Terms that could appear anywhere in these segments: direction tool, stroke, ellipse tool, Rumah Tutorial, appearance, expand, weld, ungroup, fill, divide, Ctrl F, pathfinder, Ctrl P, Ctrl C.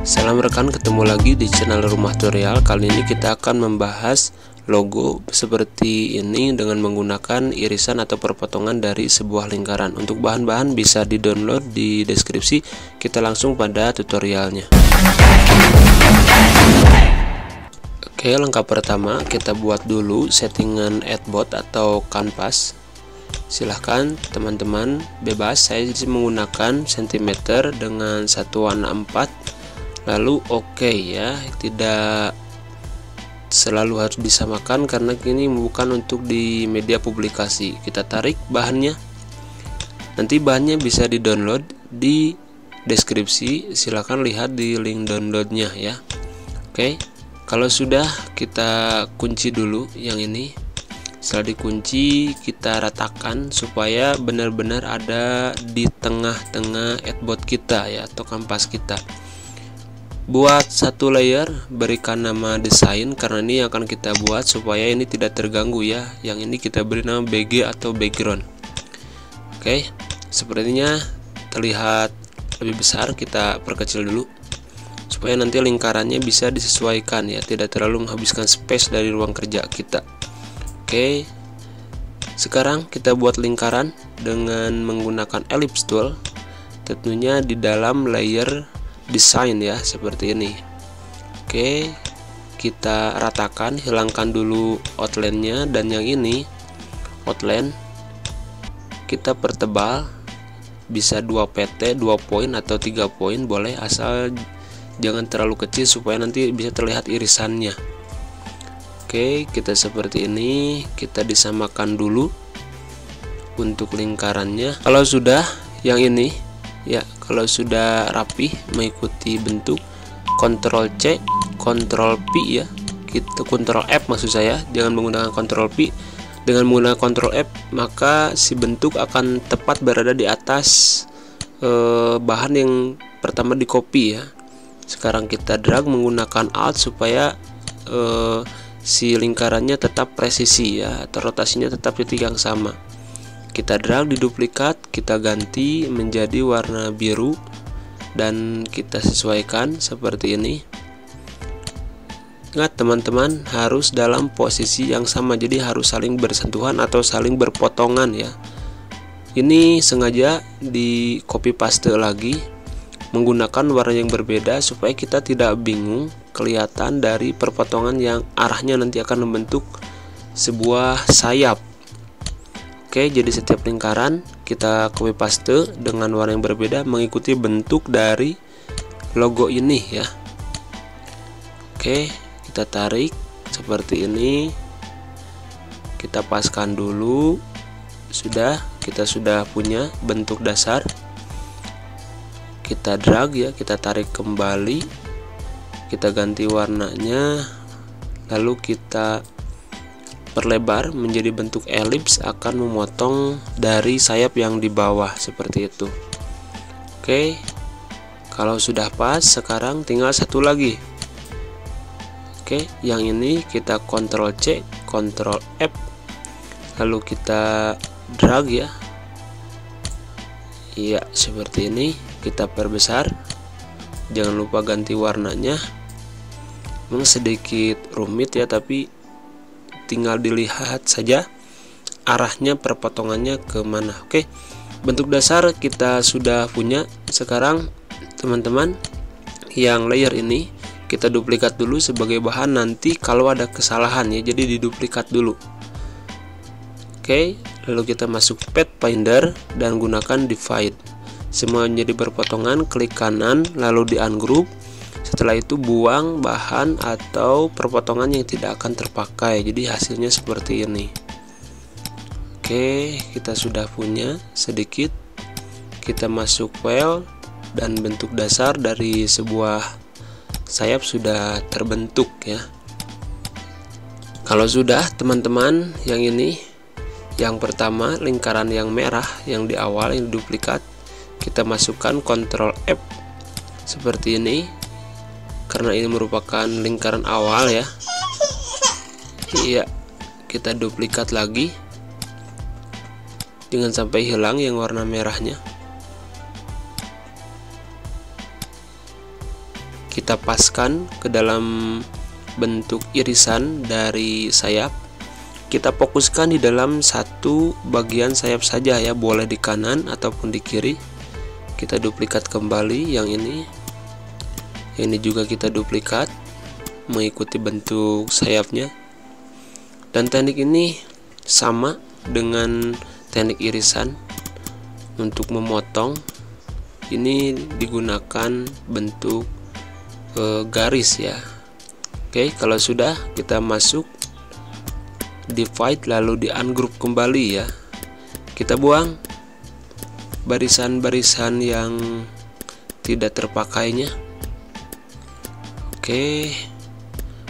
Salam rekan, ketemu lagi di channel Rumah Tutorial. Kali ini kita akan membahas logo seperti ini dengan menggunakan irisan atau perpotongan dari sebuah lingkaran. Untuk bahan-bahan bisa di-download di deskripsi. Kita langsung pada tutorialnya. Oke, langkah pertama kita buat dulu settingan adbot atau kanvas. Silahkan teman-teman bebas, saya menggunakan sentimeter dengan satuan 4. Lalu oke ya, tidak selalu harus disamakan karena ini bukan untuk di media publikasi. Kita tarik bahannya, nanti bahannya bisa di download di deskripsi, silahkan lihat di link downloadnya ya. Oke, kalau sudah kita kunci dulu yang ini. Setelah dikunci kita ratakan supaya benar-benar ada di tengah-tengah adbot kita ya, atau kanvas kita. Buat satu layer, berikan nama desain karena ini akan kita buat supaya ini tidak terganggu ya. Yang ini kita beri nama BG atau background. Oke, sepertinya terlihat lebih besar, kita perkecil dulu supaya nanti lingkarannya bisa disesuaikan ya, tidak terlalu menghabiskan space dari ruang kerja kita. Oke, sekarang kita buat lingkaran dengan menggunakan ellipse tool, tentunya di dalam layer desain ya, seperti ini. Oke, kita ratakan, hilangkan dulu outline-nya, dan yang ini outline kita pertebal, bisa 2 PT, 2 poin atau 3 poin boleh, asal jangan terlalu kecil supaya nanti bisa terlihat irisannya. Oke, kita seperti ini, kita disamakan dulu untuk lingkarannya. Kalau sudah yang ini ya, kalau sudah rapi mengikuti bentuk, Ctrl C, Ctrl P ya, kita Ctrl F maksud saya, jangan menggunakan Ctrl P. Dengan menggunakan Ctrl F maka si bentuk akan tepat berada di atas bahan yang pertama di copy ya. Sekarang kita drag menggunakan Alt supaya si lingkarannya tetap presisi ya, atau rotasinya tetap titik yang sama. Kita drag di duplikat, kita ganti menjadi warna biru dan kita sesuaikan seperti ini. Ingat teman-teman, harus dalam posisi yang sama, jadi harus saling bersentuhan atau saling berpotongan ya. Ini sengaja di copy paste lagi menggunakan warna yang berbeda supaya kita tidak bingung kelihatan dari perpotongan yang arahnya nanti akan membentuk sebuah sayap. Oke, jadi setiap lingkaran kita copy paste dengan warna yang berbeda mengikuti bentuk dari logo ini ya. Oke, kita tarik seperti ini, kita paskan dulu. Sudah, kita sudah punya bentuk dasar. Kita drag ya, kita tarik kembali, kita ganti warnanya, lalu kita perlebar menjadi bentuk elips, akan memotong dari sayap yang di bawah seperti itu. Oke, kalau sudah pas sekarang tinggal satu lagi. Oke, yang ini kita Ctrl C, Ctrl F, lalu kita drag ya. Iya, seperti ini, kita perbesar. Jangan lupa ganti warnanya. Memang sedikit rumit ya, tapi tinggal dilihat saja arahnya, perpotongannya kemana. Oke, bentuk dasar kita sudah punya. Sekarang teman-teman, yang layer ini kita duplikat dulu sebagai bahan, nanti kalau ada kesalahan ya, jadi diduplikat dulu. Oke, lalu kita masuk pathfinder dan gunakan divide. Semua menjadi berpotongan, klik kanan lalu di ungroup. Setelah itu buang bahan atau perpotongan yang tidak akan terpakai, jadi hasilnya seperti ini. Oke, kita sudah punya sedikit. Kita masuk weld dan bentuk dasar dari sebuah sayap sudah terbentuk ya. Kalau sudah teman-teman, yang ini yang pertama lingkaran yang merah yang di awal yang duplikat, kita masukkan Ctrl F seperti ini karena ini merupakan lingkaran awal ya. Iya, kita duplikat lagi, jangan sampai hilang yang warna merahnya. kita paskan ke dalam bentuk irisan dari sayap. Kita fokuskan di dalam satu bagian sayap saja ya, boleh di kanan ataupun di kiri. Kita duplikat kembali yang ini. Yang ini juga kita duplikat mengikuti bentuk sayapnya. Dan teknik ini sama dengan teknik irisan untuk memotong. Ini digunakan bentuk garis ya. Oke, kalau sudah kita masuk divide lalu di ungroup kembali ya. Kita buang barisan-barisan yang tidak terpakainya. Oke,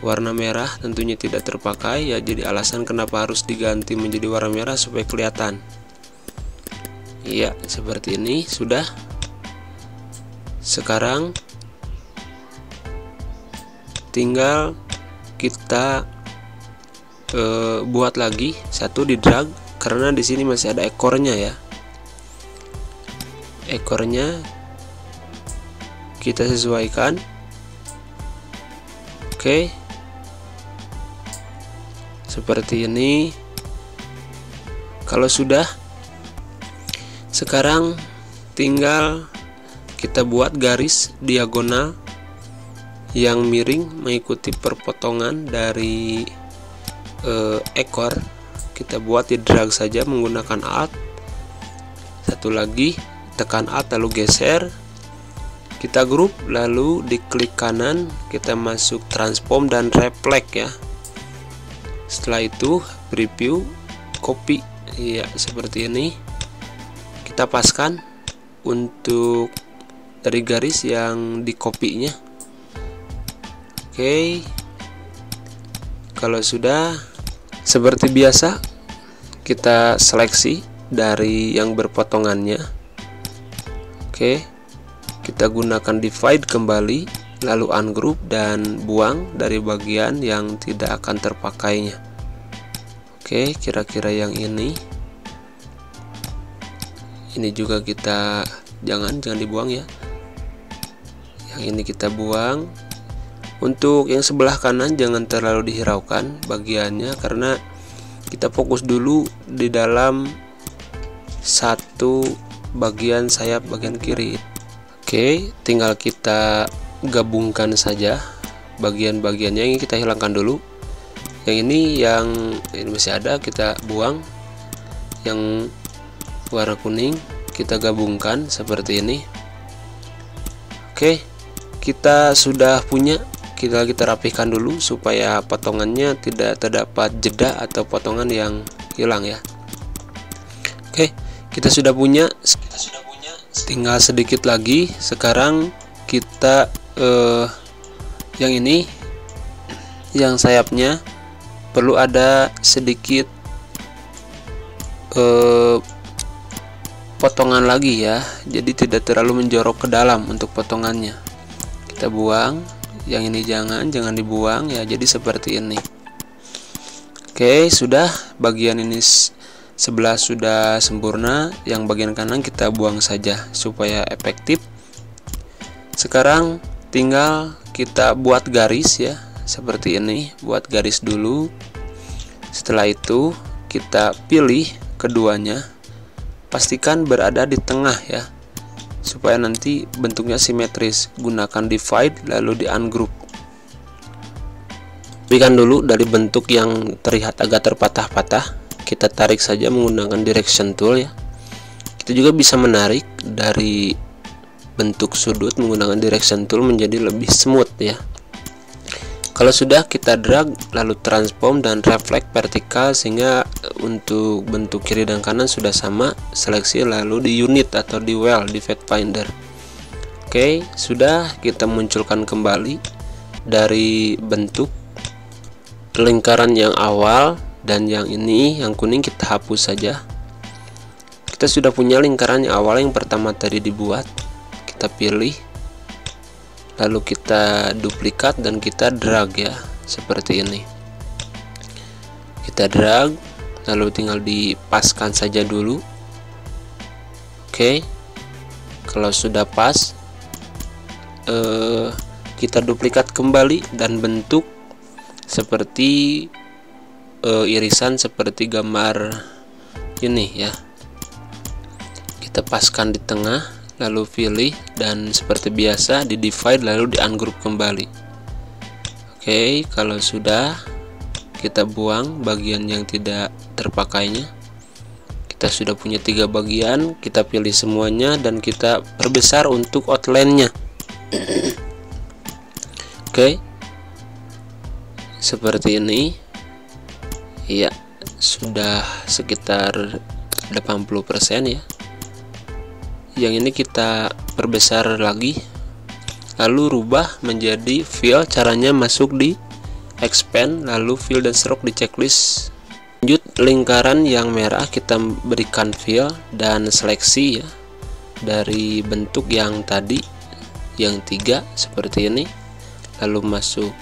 warna merah tentunya tidak terpakai ya, jadi alasan kenapa harus diganti menjadi warna merah supaya kelihatan. Iya, seperti ini sudah. Sekarang tinggal kita buat lagi satu di drag, karena di sini masih ada ekornya ya. Ekornya kita sesuaikan. Oke, seperti ini. Kalau sudah, sekarang tinggal kita buat garis diagonal yang miring mengikuti perpotongan dari ekor. Kita buat di drag saja menggunakan Alt, satu lagi tekan Alt lalu geser. Kita group lalu di klik kanan, kita masuk transform dan reflect ya. Setelah itu preview, copy ya, seperti ini. Kita paskan untuk dari garis yang di copy-nya. Oke, kalau sudah, seperti biasa kita seleksi dari yang berpotongannya. Oke, kita gunakan divide kembali lalu ungroup dan buang dari bagian yang tidak akan terpakainya. Oke, kira-kira yang ini juga kita jangan dibuang ya. Yang ini kita buang. Untuk yang sebelah kanan jangan terlalu dihiraukan bagiannya, karena kita fokus dulu di dalam satu bagian sayap bagian kiri. Oke, tinggal kita gabungkan saja bagian-bagiannya. Yang ini kita hilangkan dulu. Yang ini masih ada, kita buang. Yang warna kuning kita gabungkan seperti ini. Oke, kita sudah punya. Kita rapihkan dulu supaya potongannya tidak terdapat jeda atau potongan yang hilang ya. Oke, kita sudah punya. Tinggal sedikit lagi. Sekarang kita yang ini, yang sayapnya perlu ada sedikit potongan lagi ya. Jadi tidak terlalu menjorok ke dalam untuk potongannya. Kita buang. Yang ini jangan dibuang ya, jadi seperti ini. Oke, sudah. Bagian ini sebelah sudah sempurna. Yang bagian kanan kita buang saja supaya efektif. Sekarang tinggal kita buat garis ya, seperti ini. Buat garis dulu. Setelah itu kita pilih keduanya. Pastikan berada di tengah ya, supaya nanti bentuknya simetris. Gunakan divide lalu di ungroup. Pilihkan dulu dari bentuk yang terlihat agak terpatah-patah. Kita tarik saja menggunakan direction tool ya. Kita juga bisa menarik dari bentuk sudut menggunakan direction tool menjadi lebih smooth ya. Kalau sudah, kita drag lalu transform dan reflect vertikal sehingga untuk bentuk kiri dan kanan sudah sama. Seleksi lalu di unit atau di weld di pathfinder. Oke, sudah. Kita munculkan kembali dari bentuk lingkaran yang awal, dan yang ini yang kuning kita hapus saja. Kita sudah punya lingkaran yang awal yang pertama tadi dibuat. Kita pilih lalu kita duplikat dan kita drag ya, seperti ini. Kita drag lalu tinggal dipaskan saja dulu. Oke, kalau sudah pas kita duplikat kembali dan bentuk seperti irisan seperti gambar ini ya. Kita paskan di tengah, lalu pilih dan seperti biasa di divide lalu di ungroup kembali. Oke, kalau sudah kita buang bagian yang tidak terpakainya. Kita sudah punya 3 bagian, kita pilih semuanya dan kita perbesar untuk outline-nya. Oke, seperti ini. Ya, sudah sekitar 80% ya. Yang ini kita perbesar lagi, lalu rubah menjadi fill. Caranya masuk di expand, lalu fill dan stroke di checklist. Lanjut, lingkaran yang merah kita berikan fill dan seleksi ya, dari bentuk yang tadi yang 3 seperti ini, lalu masuk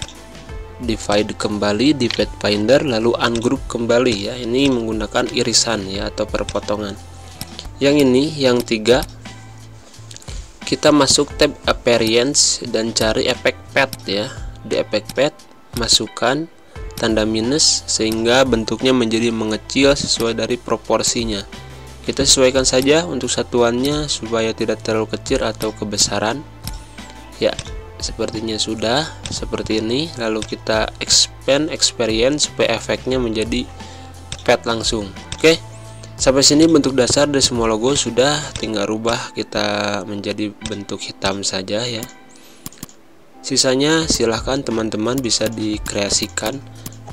divide kembali di pathfinder lalu ungroup kembali ya. Ini menggunakan irisan ya atau perpotongan. Yang ini yang 3 kita masuk tab appearance dan cari efek path ya. Di efek path masukkan tanda minus sehingga bentuknya menjadi mengecil sesuai dari proporsinya. Kita sesuaikan saja untuk satuannya supaya tidak terlalu kecil atau kebesaran ya. Sepertinya sudah seperti ini, lalu kita expand experience supaya efeknya menjadi path langsung. Oke, sampai sini bentuk dasar dari semua logo sudah, tinggal rubah kita menjadi bentuk hitam saja ya. Sisanya silahkan teman-teman bisa dikreasikan,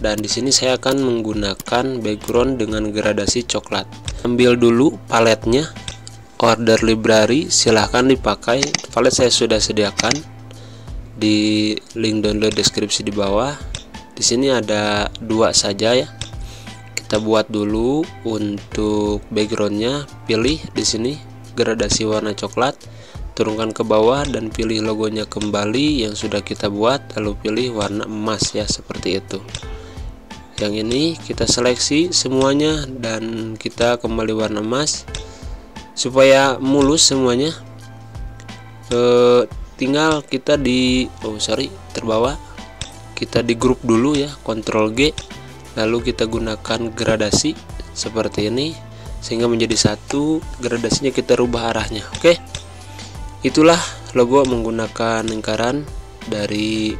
dan di sini saya akan menggunakan background dengan gradasi coklat. Ambil dulu paletnya, order library silahkan dipakai, palet saya sudah sediakan di link download deskripsi di bawah. Di sini ada 2 saja ya. Kita buat dulu untuk backgroundnya, pilih di sini gradasi warna coklat, turunkan ke bawah dan pilih logonya kembali yang sudah kita buat, lalu pilih warna emas ya seperti itu. Yang ini kita seleksi semuanya dan kita kembali warna emas supaya mulus semuanya. Tinggal kita di terbawa, kita di grup dulu ya, Ctrl G lalu kita gunakan gradasi seperti ini sehingga menjadi satu. Gradasinya kita rubah arahnya. Oke, itulah logo menggunakan lingkaran dari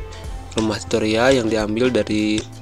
rumah tutorial yang diambil dari